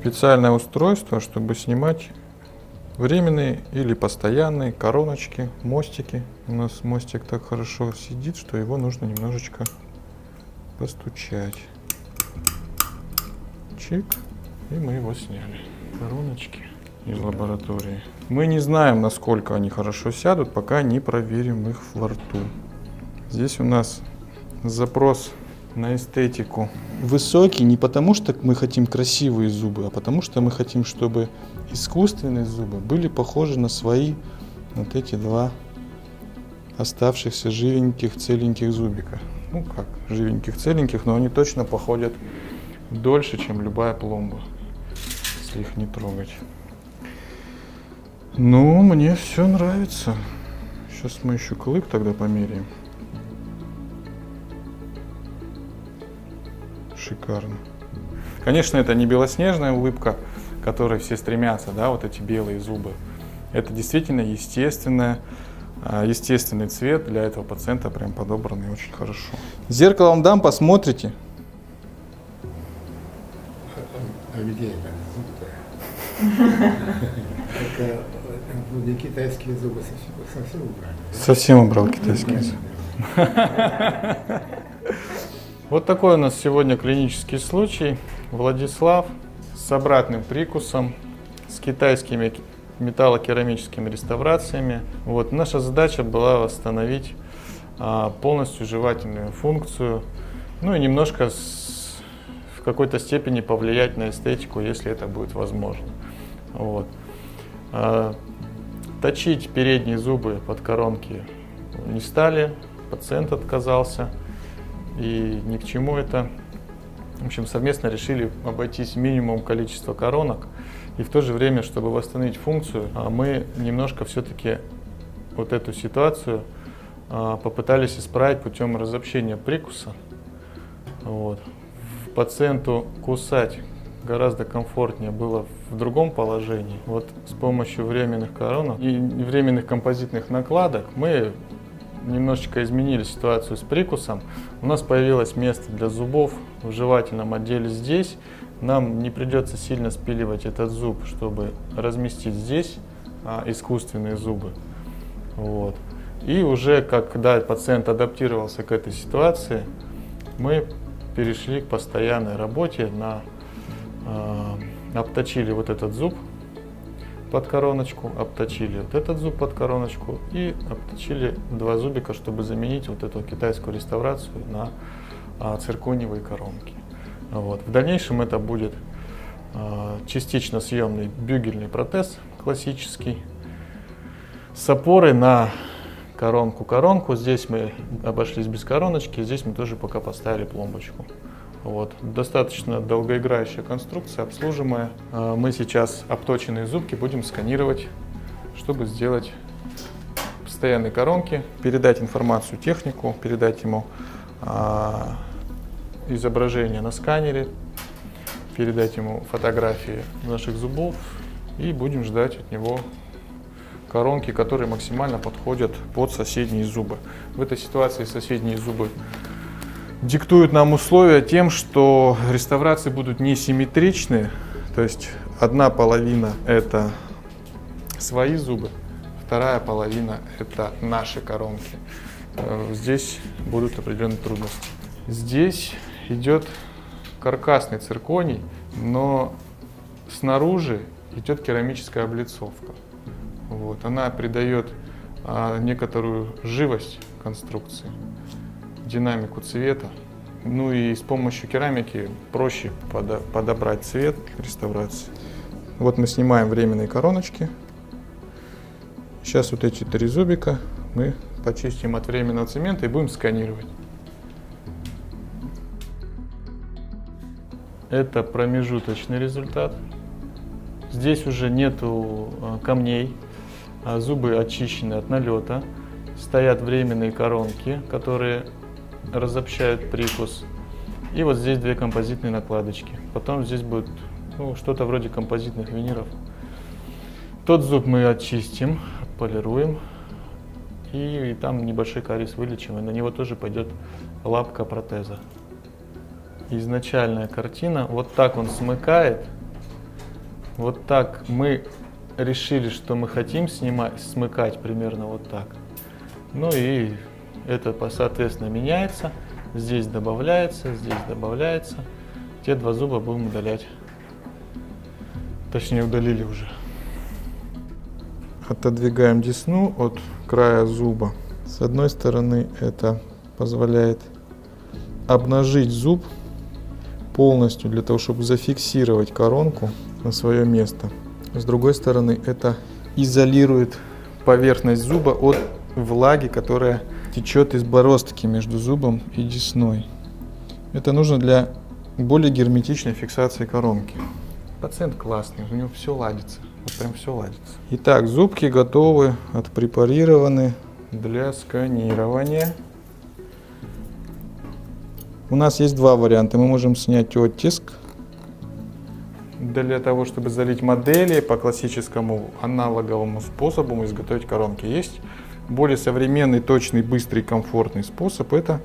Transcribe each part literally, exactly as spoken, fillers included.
специальное устройство, чтобы снимать временные или постоянные короночки, мостики. У нас мостик так хорошо сидит, что его нужно немножечко постучать. Чик, и мы его сняли. Короночки из лаборатории. Мы не знаем, насколько они хорошо сядут, пока не проверим их во рту. Здесь у нас запрос на эстетику высокий не потому, что мы хотим красивые зубы, а потому что мы хотим, чтобы искусственные зубы были похожи на свои вот эти два оставшихся живеньких, целеньких зубика. Ну как, живеньких, целеньких, но они точно походят дольше, чем любая пломба, если их не трогать. Ну, мне все нравится. Сейчас мы еще клык тогда померяем. Шикарно. Конечно, это не белоснежная улыбка, к которой все стремятся, да, вот эти белые зубы. Это действительно естественное, естественный цвет для этого пациента, прям подобранный очень хорошо. Зеркало вам дам, посмотрите. А где это? Китайские зубы совсем убрали. Совсем убрал китайские зубы. Вот такой у нас сегодня клинический случай. Владислав с обратным прикусом, с китайскими металлокерамическими реставрациями. Вот, наша задача была восстановить а, полностью жевательную функцию, ну и немножко с, в какой-то степени повлиять на эстетику, если это будет возможно. Вот. А, точить передние зубы под коронки не стали, пациент отказался. И ни к чему это. В общем, совместно решили обойтись минимум количества коронок. И в то же время, чтобы восстановить функцию, мы немножко все-таки вот эту ситуацию попытались исправить путем разобщения прикуса. Вот. Пациенту кусать гораздо комфортнее было в другом положении. Вот с помощью временных коронок и временных композитных накладок мы немножечко изменили ситуацию с прикусом. У нас появилось место для зубов в жевательном отделе здесь. Нам не придется сильно спиливать этот зуб, чтобы разместить здесь а, искусственные зубы. Вот. И уже как, когда пациент адаптировался к этой ситуации, мы перешли к постоянной работе. На, а, обточили вот этот зуб под короночку, обточили вот этот зуб под короночку и обточили два зубика, чтобы заменить вот эту китайскую реставрацию на а, циркониевые коронки. Вот. В дальнейшем это будет а, частично съемный бюгельный протез классический с опорой на коронку-коронку. Здесь мы обошлись без короночки, здесь мы тоже пока поставили пломбочку. Вот. Достаточно долгоиграющая конструкция, обслуживаемая. Мы сейчас обточенные зубки будем сканировать, чтобы сделать постоянные коронки, передать информацию технику, передать ему а, изображение на сканере, передать ему фотографии наших зубов и будем ждать от него коронки, которые максимально подходят под соседние зубы. В этой ситуации соседние зубы диктуют нам условия тем, что реставрации будут несимметричны, то есть одна половина это свои зубы, вторая половина это наши коронки. Здесь будут определенные трудности. Здесь идет каркасный цирконий, но снаружи идет керамическая облицовка. Вот. Она придает некоторую живость конструкции, динамику цвета. Ну и с помощью керамики проще подобрать цвет к реставрации. Вот мы снимаем временные короночки. Сейчас вот эти три зубика мы почистим от временного цемента и будем сканировать. Это промежуточный результат. Здесь уже нету камней, зубы очищены от налета. Стоят временные коронки, которые разобщают прикус. И вот здесь две композитные накладочки. Потом здесь будет ну, что-то вроде композитных виниров. Тот зуб мы очистим, полируем. И, и там небольшой кариес вылечим. И на него тоже пойдет лапка протеза. Изначальная картина. Вот так он смыкает. Вот так мы решили, что мы хотим снимать, смыкать примерно вот так. Ну и это, соответственно, меняется. Здесь добавляется, здесь добавляется. Те два зуба будем удалять. Точнее, удалили уже. Отодвигаем десну от края зуба. С одной стороны, это позволяет обнажить зуб полностью, для того, чтобы зафиксировать коронку на свое место. С другой стороны, это изолирует поверхность зуба от влаги, которая течет из бороздки между зубом и десной. Это нужно для более герметичной фиксации коронки. Пациент классный, у него все ладится, вот прям все ладится. Итак, зубки готовы, отпрепарированы для сканирования. У нас есть два варианта. Мы можем снять оттиск для того, чтобы залить модели по классическому аналоговому способу, изготовить коронки. Есть более современный, точный, быстрый, комфортный способ – это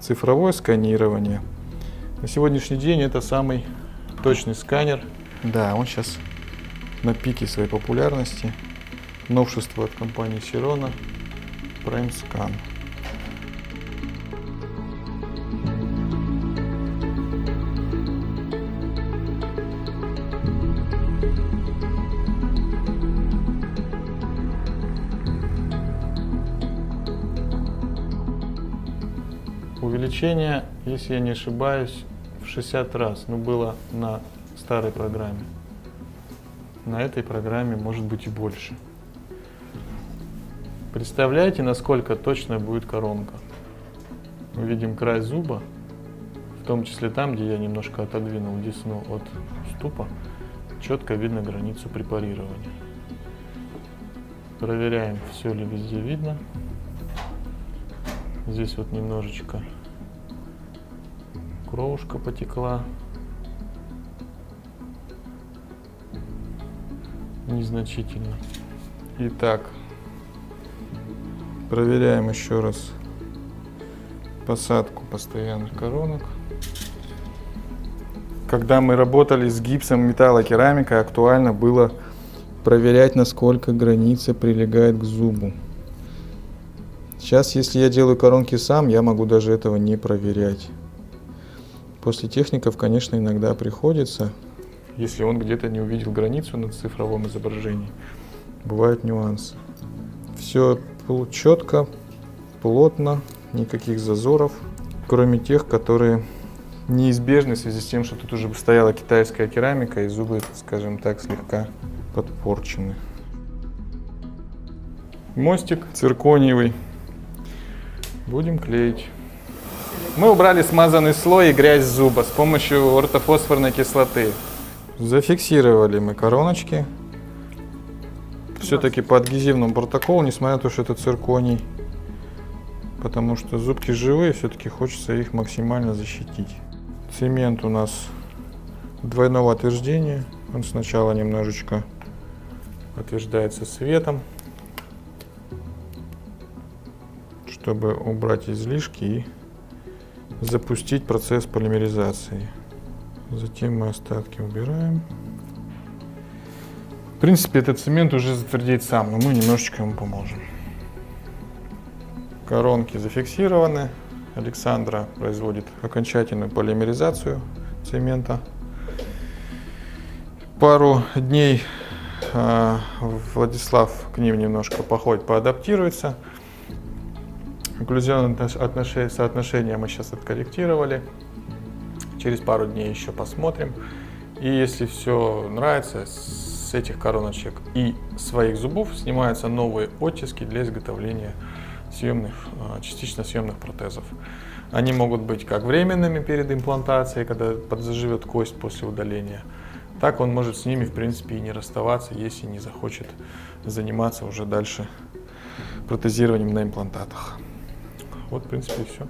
цифровое сканирование. На сегодняшний день это самый точный сканер. Да, он сейчас на пике своей популярности. Новшество от компании Cerrona – Prime Scan. Увеличение, если я не ошибаюсь, в шестьдесят раз, но было на старой программе. На этой программе может быть и больше. Представляете, насколько точно будет коронка? Мы видим край зуба, в том числе там, где я немножко отодвинул десну от ступа, четко видно границу препарирования. Проверяем, все ли везде видно. Здесь вот немножечко кровушка потекла. Незначительно. Итак, проверяем еще раз посадку постоянных коронок. Когда мы работали с гипсом, металлокерамикой, актуально было проверять, насколько граница прилегает к зубу. Сейчас, если я делаю коронки сам, я могу даже этого не проверять. После техников, конечно, иногда приходится, если он где-то не увидел границу на цифровом изображении. Бывают нюансы. Все четко, плотно, никаких зазоров, кроме тех, которые неизбежны в связи с тем, что тут уже стояла китайская керамика, и зубы, скажем так, слегка подпорчены. Мостик циркониевый. Будем клеить. Мы убрали смазанный слой и грязь зуба с помощью ортофосфорной кислоты. Зафиксировали мы короночки. Все-таки по адгезивному протоколу, несмотря на то, что это цирконий. Потому что зубки живые, все-таки хочется их максимально защитить. Цемент у нас двойного отверждения. Он сначала немножечко отверждается светом, чтобы убрать излишки и запустить процесс полимеризации. Затем мы остатки убираем. В принципе, этот цемент уже затвердеет сам, но мы немножечко ему поможем. Коронки зафиксированы. Александра производит окончательную полимеризацию цемента. Пару дней э, Владислав к ним немножко походит, поадаптируется. Окклюзионное соотношение мы сейчас откорректировали. Через пару дней еще посмотрим. И если все нравится, с этих короночек и своих зубов снимаются новые оттиски для изготовления съемных, частично съемных протезов. Они могут быть как временными перед имплантацией, когда подзаживет кость после удаления, так он может с ними, в принципе, и не расставаться, если не захочет заниматься уже дальше протезированием на имплантатах. Вот, в принципе, и все.